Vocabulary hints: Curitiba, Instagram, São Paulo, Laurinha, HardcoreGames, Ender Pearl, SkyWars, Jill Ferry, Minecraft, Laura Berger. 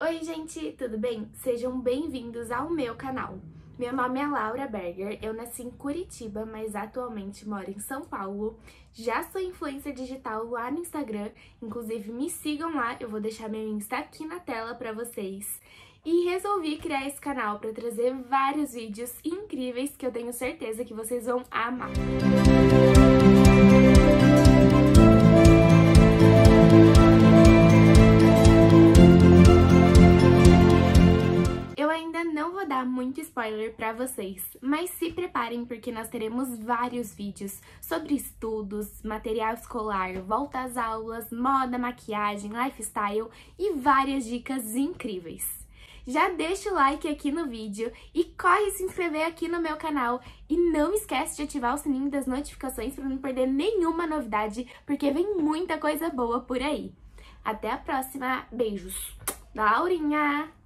Oi gente, tudo bem? Sejam bem-vindos ao meu canal. Meu nome é Laura Berger, eu nasci em Curitiba, mas atualmente moro em São Paulo. Já sou influencer digital lá no Instagram, inclusive me sigam lá, eu vou deixar meu Insta aqui na tela pra vocês. E resolvi criar esse canal pra trazer vários vídeos incríveis que eu tenho certeza que vocês vão amar. Muito spoiler pra vocês, mas se preparem porque nós teremos vários vídeos sobre estudos, material escolar, volta às aulas, moda, maquiagem, lifestyle e várias dicas incríveis. Já deixa o like aqui no vídeo e corre se inscrever aqui no meu canal e não esquece de ativar o sininho das notificações para não perder nenhuma novidade, porque vem muita coisa boa por aí. Até a próxima, beijos da Laurinha!